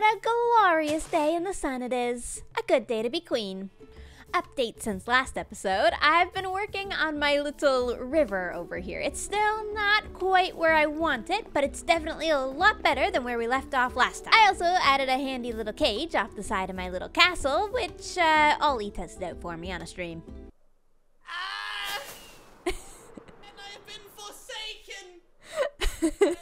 What a glorious day in the sun it is. A good day to be queen. Update since last episode, I've been working on my little river over here. It's still not quite where I want it, but it's definitely a lot better than where we left off last time. I also added a handy little cage off the side of my little castle, which Ollie tested out for me on a stream. Ah! And I have been forsaken!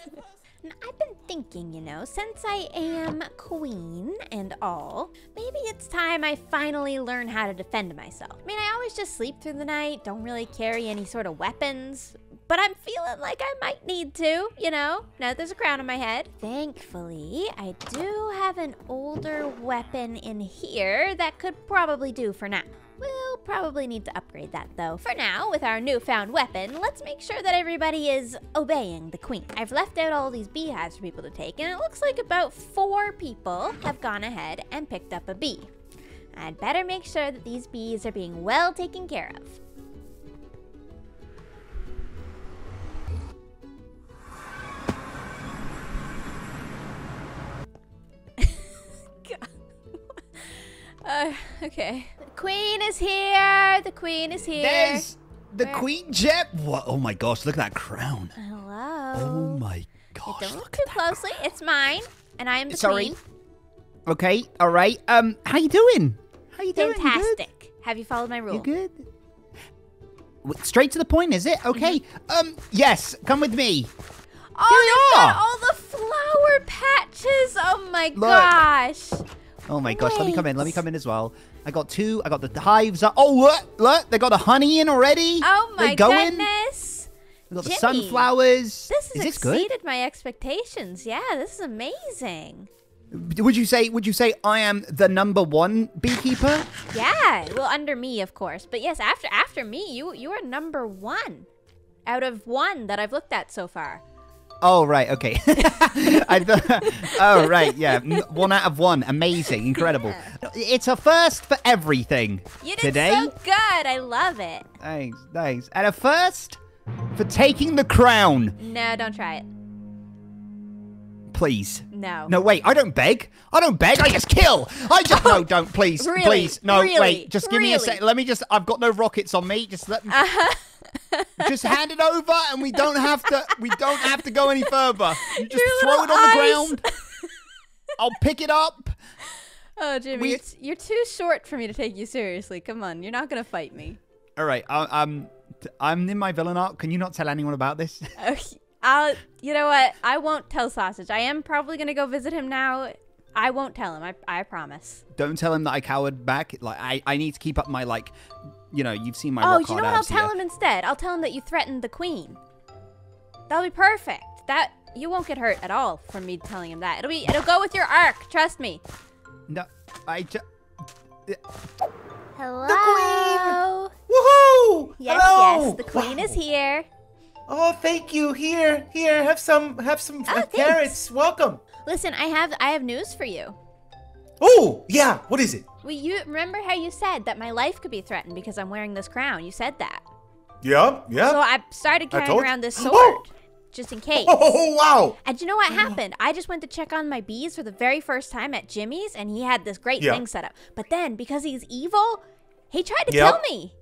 I've been thinking, you know, since I am queen and all, maybe it's time I finally learn how to defend myself. I mean, I always just sleep through the night, don't really carry any sort of weapons, but I'm feeling like I might need to, you know, now that there's a crown on my head. Thankfully, I do have an older weapon in here that could probably do for now. We'll probably need to upgrade that though. For now, with our newfound weapon, let's make sure that everybody is obeying the queen. I've left out all these beehives for people to take, and it looks like about 4 people have gone ahead and picked up a bee. I'd better make sure that these bees are being well taken care of. Okay. The queen is here. The queen is here. There's the queen jet. What? Oh my gosh! Look at that crown. Hello. Oh my gosh! Don't look too closely. Crown. It's mine, and I am the queen. Okay. All right. How you doing? How you doing? Fantastic. You have you followed my rule? You good? Straight to the point, is it? Okay. Yes. Come with me. Oh, here we are. All the flower patches. Oh my gosh. Oh my gosh, let me come in, as well. I got 2, I got the hives up. Oh, look, they got the honey in already. Oh my goodness. We got the sunflowers. This has exceeded my expectations. Yeah, this is amazing. Would you say I am the #1 beekeeper? Yeah, well, under me, of course. But yes, after me, you are #1 out of 1 that I've looked at so far. Oh, right, okay. Oh, right, yeah. 1 out of 1. Amazing, incredible. Yeah. It's a first for everything today. You did so good. I love it. Thanks, thanks. And a first for taking the crown. No, don't try it. Please. No. No, wait, I don't beg. I don't beg. I just kill. I just... Oh, no, don't. Please, really? Please. No, really? Wait. Just give me a sec. Let me just... I've got no rockets on me. Just let me... Just hand it over, and we don't have to go any further. You just throw it on the ground. I'll pick it up. Oh, Jimmy, you're too short for me to take you seriously. Come on, you're not gonna fight me. All right, I'm in my villain arc. Can you not tell anyone about this? Okay, you know what? I won't tell Sausage. I am probably gonna go visit him now. I won't tell him. I promise. Don't tell him that I cowered back. Like I need to keep up my like. You know, you've seen my rock hard abs. Oh, you know what I'll tell him instead? I'll tell him that you threatened the queen. That'll be perfect. That you won't get hurt at all from me telling him that. It'll go with your arc. Trust me. No, I just. Hello. The queen. Woohoo! Yes, hello! Yes. The queen is here. Oh, thank you. Here, here. Have some carrots. Welcome. Listen, I have news for you. Oh, yeah. What is it? Well, you remember how you said that my life could be threatened because I'm wearing this crown? You said that. Yeah, yeah. So I started carrying around this sword just in case. Oh, wow. And you know what happened? I just went to check on my bees for the very first time at Jimmy's, and he had this great thing set up. But then, because he's evil, he tried to kill me.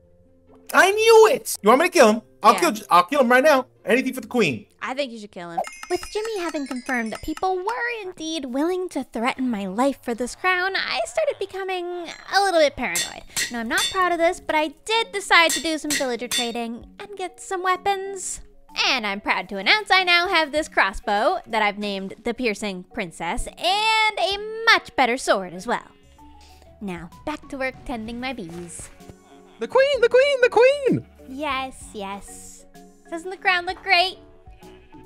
I knew it. You want me to kill him? I'll kill him right now. Anything for the queen. I think you should kill him. With Jimmy having confirmed that people were indeed willing to threaten my life for this crown, I started becoming a little bit paranoid. Now, I'm not proud of this, but I did decide to do some villager trading and get some weapons. And I'm proud to announce I now have this crossbow that I've named the Piercing Princess and a much better sword as well. Now, back to work tending my bees. The queen, the queen, the queen! Yes, yes. Doesn't the crown look great?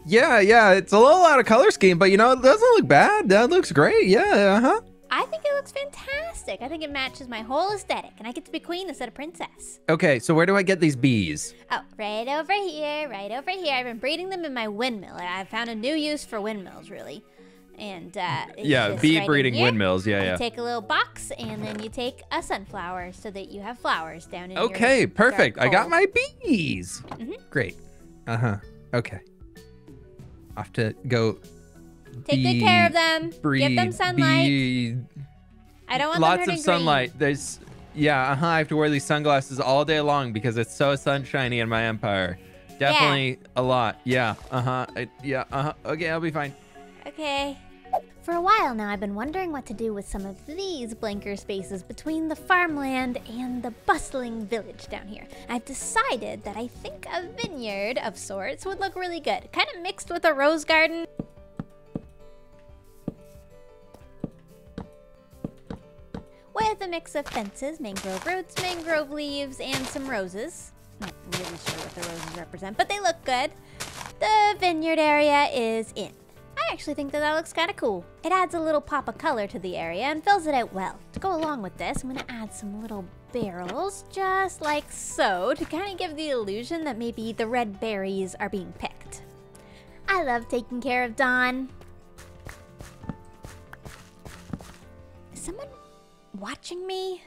Yeah, yeah. It's a little out of color scheme, but you know, it doesn't look bad. That looks great. Yeah, I think it looks fantastic. I think it matches my whole aesthetic, and I get to be queen instead of princess. Okay, so where do I get these bees? Oh, right over here, right over here. I've been breeding them in my windmill. I found a new use for windmills, really. And yeah, bee breeding windmills. Yeah, yeah. You take a little box, and then you take a sunflower so that you have flowers down in your Okay, perfect. I got my bees. Great. Okay. Off to go Take good care of them. Give them sunlight. I don't want lots of sunlight. There's I have to wear these sunglasses all day long because it's so sunshiny in my empire. Definitely a lot. Okay, I'll be fine. Okay. For a while now, I've been wondering what to do with some of these blanker spaces between the farmland and the bustling village down here. I've decided that I think a vineyard of sorts would look really good, kind of mixed with a rose garden. With a mix of fences, mangrove roots, mangrove leaves, and some roses. Not really sure what the roses represent, but they look good. The vineyard area is in. I actually think that looks kind of cool. It adds a little pop of color to the area and fills it out well. To go along with this, I'm gonna add some little barrels, just like so, to kind of give the illusion that maybe the red berries are being picked. I love taking care of Dawn. Is someone watching me?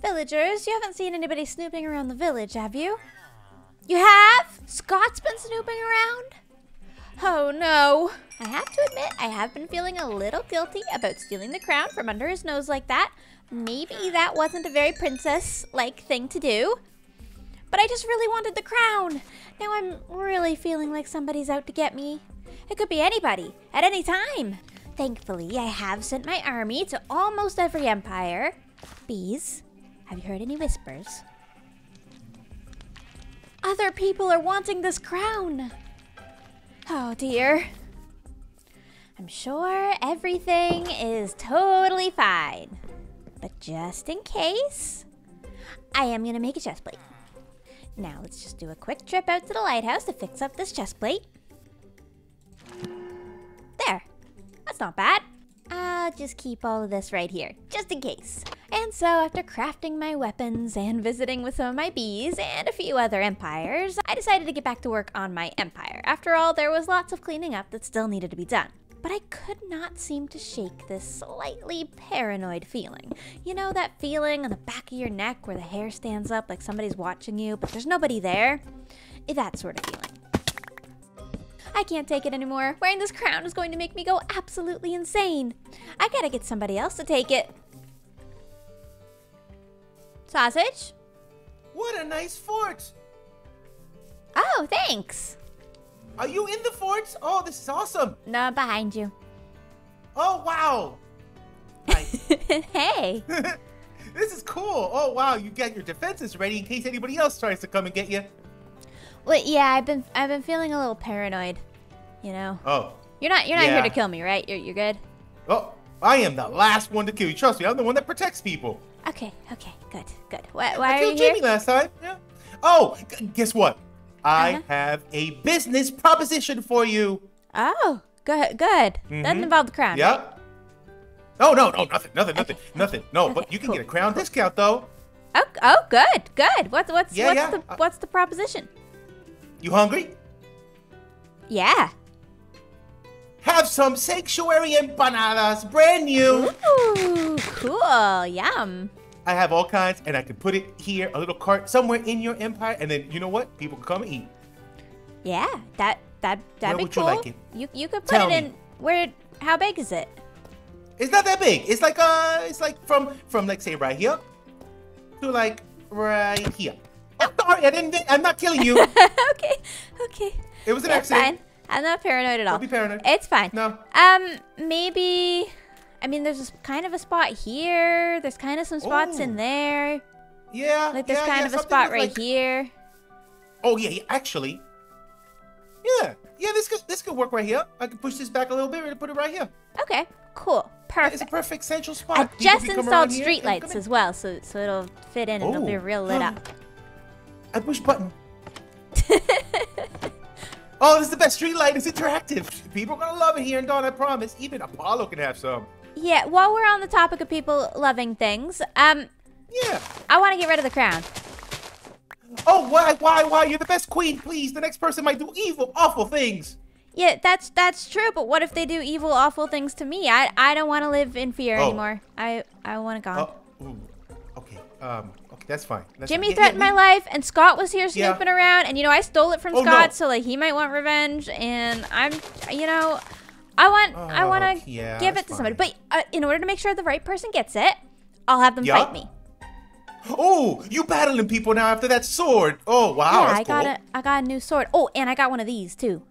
Villagers, you haven't seen anybody snooping around the village, have you? You have? Scott's been snooping around? Oh no. I have to admit, I have been feeling a little guilty about stealing the crown from under his nose like that. Maybe that wasn't a very princess-like thing to do. But I just really wanted the crown. Now I'm really feeling like somebody's out to get me. It could be anybody, at any time. Thankfully, I have sent my army to almost every empire. Bees, have you heard any whispers? Other people are wanting this crown. Oh dear. I'm sure everything is totally fine. But just in case, I am gonna make a chest plate. Now let's just do a quick trip out to the lighthouse to fix up this chest plate. There, that's not bad. I'll just keep all of this right here, just in case. And so after crafting my weapons and visiting with some of my bees and a few other empires, I decided to get back to work on my empire. After all, there was lots of cleaning up that still needed to be done. But I could not seem to shake this slightly paranoid feeling. You know that feeling on the back of your neck where the hair stands up like somebody's watching you, but there's nobody there? That sort of feeling. I can't take it anymore. Wearing this crown is going to make me go absolutely insane. I gotta get somebody else to take it. Sausage? What a nice fort! Oh, thanks! Are you in the fort? Oh, this is awesome! No, I'm behind you. Oh, wow! Hi. Hey! This is cool! Oh, wow, you got your defenses ready in case anybody else tries to come and get you. Well, yeah, I've been feeling a little paranoid, you know. Oh. You're not here to kill me, right? You're good. Oh, I am the last one to kill you. Trust me, I'm the one that protects people. Okay, okay, good, good. Why are you here? I killed Jamie last time. Yeah. Oh, guess what? I have a business proposition for you. Oh, good, good. Mm-hmm. Doesn't involve the crown. Yep. Right? Oh no, nothing. No, okay, but you can get a crown discount though. Oh, good, good. What's the proposition? You hungry? Yeah. Have some Sanctuary empanadas, brand new. Ooh, cool, yum. I have all kinds, and I can put it here, a little cart somewhere in your empire, and then you know what? People can come and eat. Yeah, that'd be cool. Where would you like it? You could put it in. Where? How big is it? It's not that big. It's like from like say right here to like right here. Oh, sorry, I'm not killing you. Okay, okay. It was an accident. Fine. I'm not paranoid at all. Don't be paranoid. It's fine. No. Maybe. I mean, there's kind of a spot here. There's kind of some spots in there. Yeah. Like there's kind of a spot right here. Oh yeah, actually. Yeah, yeah. This could work right here. I could push this back a little bit and put it right here. Okay. Cool. Perfect. It's a perfect central spot. I just installed streetlights as well, so it'll fit in and it'll be real lit up. I push button. Oh, this is the best street light. It's interactive. People are going to love it here in Dawn, I promise. Even Apollo can have some. Yeah, while we're on the topic of people loving things, yeah. I want to get rid of the crown. Oh, why? You're the best queen, please. The next person might do evil, awful things. Yeah, that's true, but what if they do evil, awful things to me? I don't want to live in fear anymore. I want to go. Okay, that's fine. Jimmy threatened my life, and Scott was here snooping around, and you know I stole it from Scott, so like he might want revenge, and I'm, you know, I want to give it to somebody. But in order to make sure the right person gets it, I'll have them fight me. Oh, you battling people now after that sword. Oh, wow. Yeah, I got a new sword. Oh, and I got one of these, too.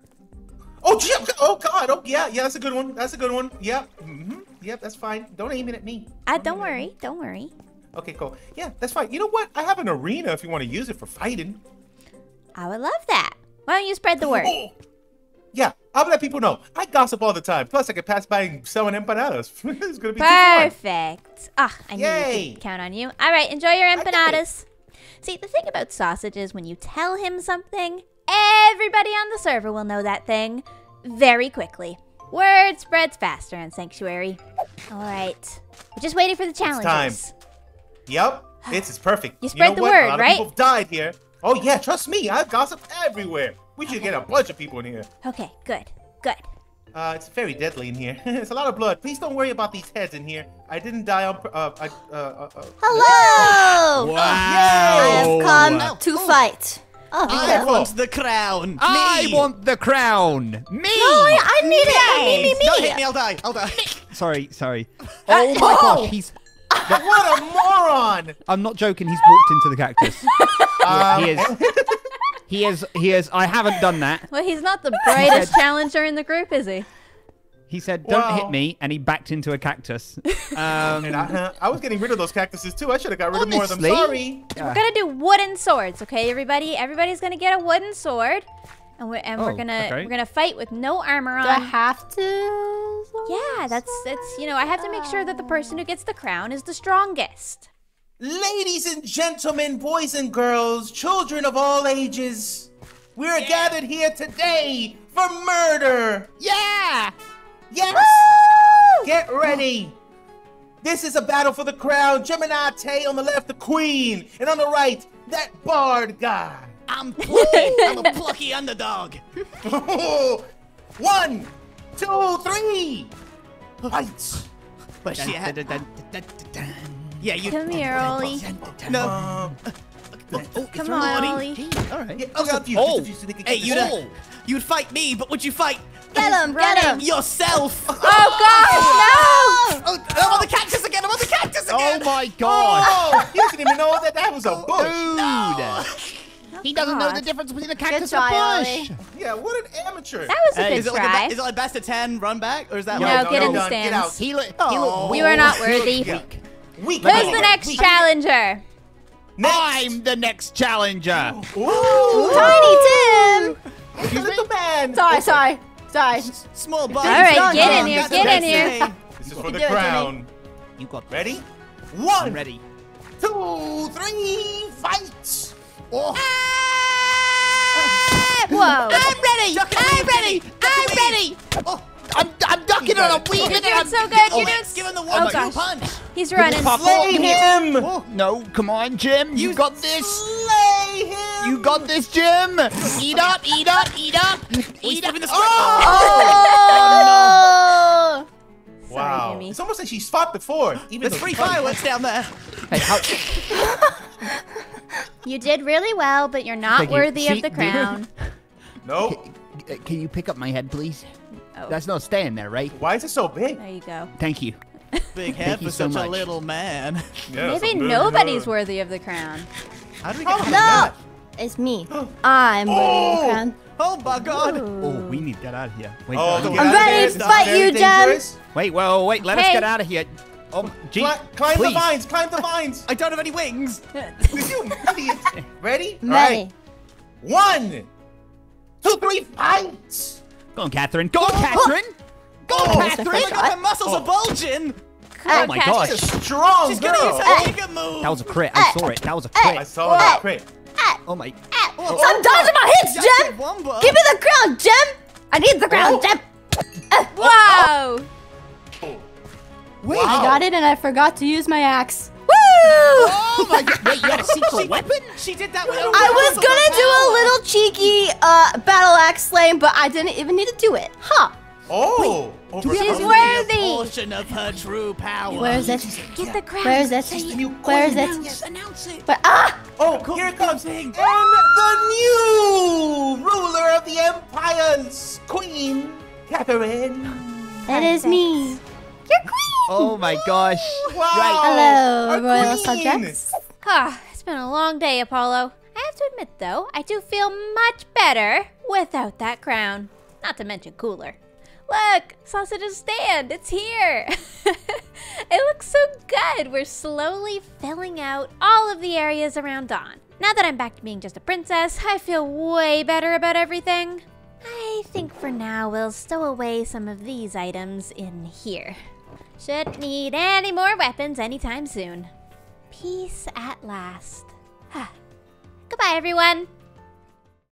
Oh, gee, oh God. Oh, yeah. Yeah, that's a good one. That's a good one. Yeah. Mm-hmm. Yeah, that's fine. Don't aim it at me. Don't worry. Don't worry. Okay, cool. Yeah, that's fine. You know what? I have an arena if you want to use it for fighting. I would love that. Why don't you spread the word? Oh. Yeah, I'll let people know. I gossip all the time. Plus, I can pass by and sell an empanadas. It's going to be perfect. Ah, I knew we could count on you. All right, enjoy your empanadas. See, the thing about sausage is when you tell him something, everybody on the server will know that thing very quickly. Word spreads faster in Sanctuary. All right. We're just waiting for the challenges. It's time. Yep. This is perfect. You spread the word, right? A lot of people have died here. Oh, yeah. Trust me. I've gossiped everywhere. We should get a bunch of people in here. Okay, good, good. It's very deadly in here. It's a lot of blood. Please don't worry about these heads in here. I didn't die on... Hello! Wow! I have come to fight. Oh, I want the crown. I want the crown. Me! No, I need it! Me. Don't hit me, I'll die. Sorry. Oh my gosh, he's... What a moron! I'm not joking, he's walked into the cactus. He is. He is. I haven't done that. Well, he's not the brightest challenger in the group, is he? He said, don't hit me, and he backed into a cactus. And I was getting rid of those cactuses, too. I should have got rid of more of them. Sorry. Yeah. We're going to do wooden swords, okay, everybody? Everybody's going to get a wooden sword, and we're gonna fight with no armor on. Do I have to? Yeah, it's you know, I have to make sure that the person who gets the crown is the strongest. Ladies and gentlemen, boys and girls, children of all ages, we're gathered here today for murder. Yeah! Yes! Woo! Get ready. This is a battle for the crown. Gemini Tay on the left, the queen, and on the right, that bard guy. I'm plucky. I'm a plucky underdog. 1, 2, 3. Fight. Yeah, come here, Ollie. No. Come on, Ollie. All right. Yeah, hey, you'd fight me, but would you fight? Get him yourself. Oh gosh, no! I'm on the cactus again. Oh my god! Oh, he didn't even know that was a bush. Dude. He doesn't know the difference between a cactus and a bush. Yeah, what an amateur. That was a good try. Is it like best of 10 run back, or is that? No, get in the stands. He looked. We were not worthy. Who's the next challenger? I'm the next challenger. Ooh. Tiny Tim. He's a little man. Sorry. Small body. All right, get in here. This is for the crown. You got ready? 1, 2, 3, fight! Oh. Whoa! I'm ready. Oh. I'm ducking and I'm weaving. You're doing so good. You're doing so good. Oh gosh. He's running. Slay him. Oh, no, come on, Jim. You got this. Slay him. You got this, Jim. Eat up. Oh! Wow. It's almost like she's fought before. There's free fireworks down there. Hey, you did really well, but you're not worthy of the crown. Nope. Can you pick up my head, please? Oh. That's not staying there, right? Why is it so big? There you go. Thank you. Big head for such a little man. Yeah, maybe nobody's worthy of the crown. How do we get It's me. I'm worthy of the crown. Oh my god. Ooh. Oh, we need to get out of here. Wait, I'm ready to fight you, Jem. Wait. Let us get out of here. Oh, gee, climb the vines. Climb the vines. I don't have any wings. You idiot. Ready? Ready. 1, 2, 3, fight. Go on, Catherine! Oh my god, her muscles are bulging! Oh my gosh! She's a strong girl! That was a crit, I saw it. Oh my... Stop dodging my hits, Jem! Give me the crown, Jem! I need the crown, Jem! Wow! Wait, I got it and I forgot to use my axe. Oh my god, wait, you had a secret weapon? She did that with her. I was gonna do a little cheeky battle axe slaying, but I didn't even need to do it. Huh. Oh! Wait, she's worthy! A portion of her true power. Where is it? Get the crown. Where is it? Where is it? Yes, announce it. But, oh, here it comes. And the new ruler of the Empire's Queen, Catherine. That is me. You're queen! Oh my gosh. Wow. Right. Hello, our royal subjects. Ah, it's been a long day, Apollo. I have to admit, though, I do feel much better without that crown. Not to mention cooler. Look, sausages stand, it's here. It looks so good. We're slowly filling out all of the areas around Dawn. Now that I'm back to being just a princess, I feel way better about everything. I think for now we'll stow away some of these items in here. Shouldn't need any more weapons anytime soon. Peace at last. Goodbye, everyone.